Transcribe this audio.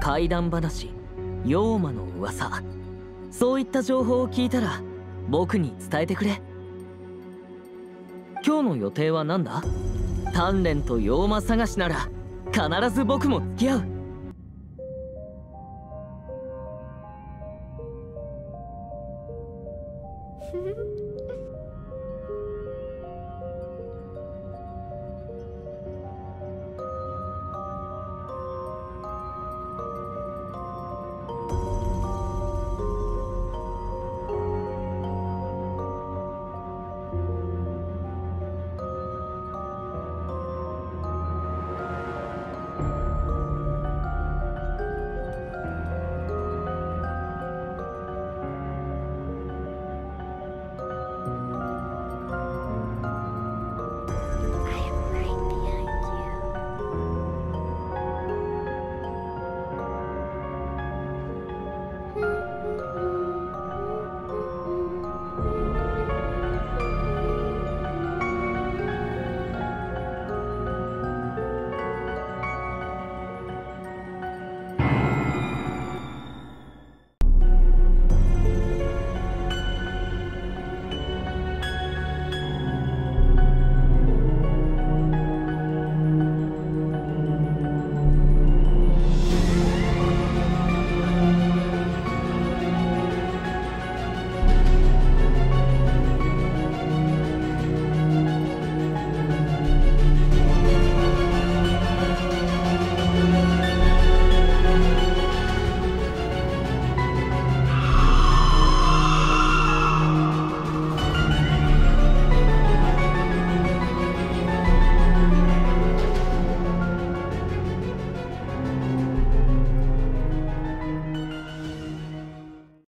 怪談話、妖魔の噂、そういった情報を聞いたら僕に伝えてくれ。今日の予定は何だ？鍛錬と妖魔探しなら必ず僕も付き合う。